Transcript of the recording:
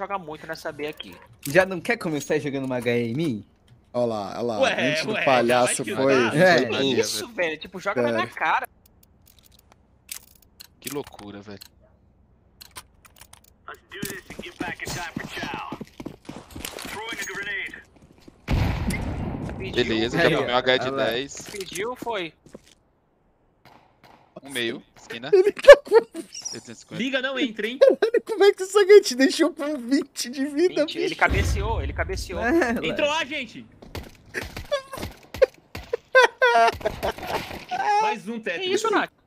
joga muito nessa B aqui. Já não quer começar jogando uma HE em mim? Olha lá, a mente do palhaço foi... É isso, velho, tipo, joga na minha cara. Que loucura, velho. Beleza, já tomei um H de 10. Pediu, foi. Um meio, esquina. Ele tá com... Liga, não entra, hein? Caralho, como é que o Sagan te deixou com 20 de vida, 20. Ele cabeceou, ele cabeceou. É, entrou lá, gente! Mais um Tetris. É isso, Nath.